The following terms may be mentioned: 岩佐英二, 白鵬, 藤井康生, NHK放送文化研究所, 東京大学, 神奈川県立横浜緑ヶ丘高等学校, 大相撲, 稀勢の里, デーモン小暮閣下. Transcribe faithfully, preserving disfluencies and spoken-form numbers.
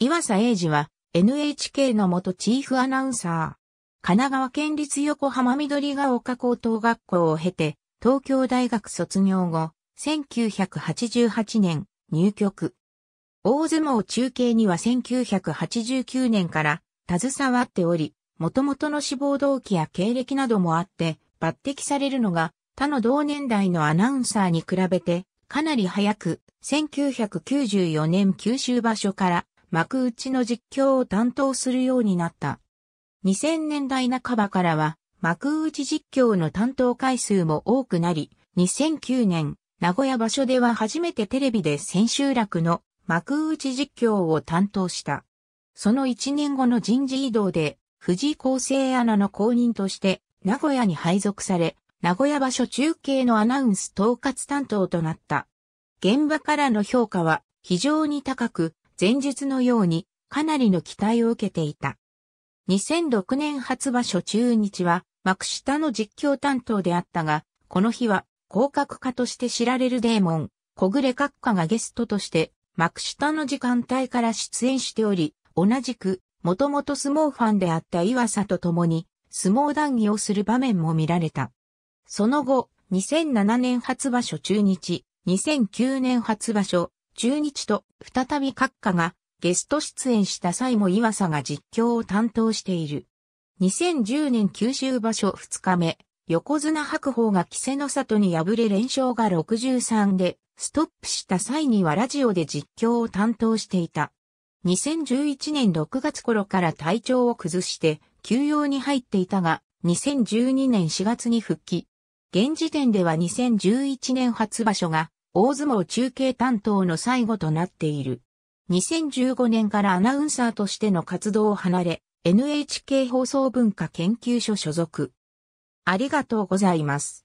岩佐英二は エヌエイチケー の元チーフアナウンサー。神奈川県立横浜緑ヶ丘高等学校を経て東京大学卒業後、せんきゅうひゃくはちじゅうはちねん入局。大相撲中継にはせんきゅうひゃくはちじゅうきゅうねんから携わっており、元々の志望動機や経歴などもあって抜擢されるのが他の同年代のアナウンサーに比べてかなり早く、せんきゅうひゃくきゅうじゅうよねん九州場所から幕内の実況を担当するようになった。にせんねんだいなかばからは幕内実況の担当回数も多くなり、にせんきゅうねん名古屋場所では初めてテレビで千秋楽の幕内実況を担当した。そのいちねんごの人事異動で、藤井康生アナの後任として、名古屋に配属され、名古屋場所中継のアナウンス統括担当となった。現場からの評価は非常に高く、前述のようにかなりの期待を受けていた。にせんろくねん初場所中日は、幕下の実況担当であったが、この日は、降格家として知られるデーモン、小暮閣下がゲストとして、幕下の時間帯から出演しており、同じく、もともと相撲ファンであった岩佐と共に、相撲談義をする場面も見られた。その後、にせんななねん初場所中日、にせんきゅうねん初場所中日と、再び閣下がゲスト出演した際も岩佐が実況を担当している。にせんじゅうねん九州場所ふつかめ、横綱白鵬が稀勢の里に敗れ連勝がろくじゅうさんで、ストップした際にはラジオで実況を担当していた。にせんじゅういちねんろくがつ頃から体調を崩して休養に入っていたが、にせんじゅうにねんしがつに復帰。現時点ではにせんじゅういちねん初場所が大相撲中継担当の最後となっている。にせんじゅうごねんからアナウンサーとしての活動を離れ、エヌエイチケー 放送文化研究所所属。ありがとうございます。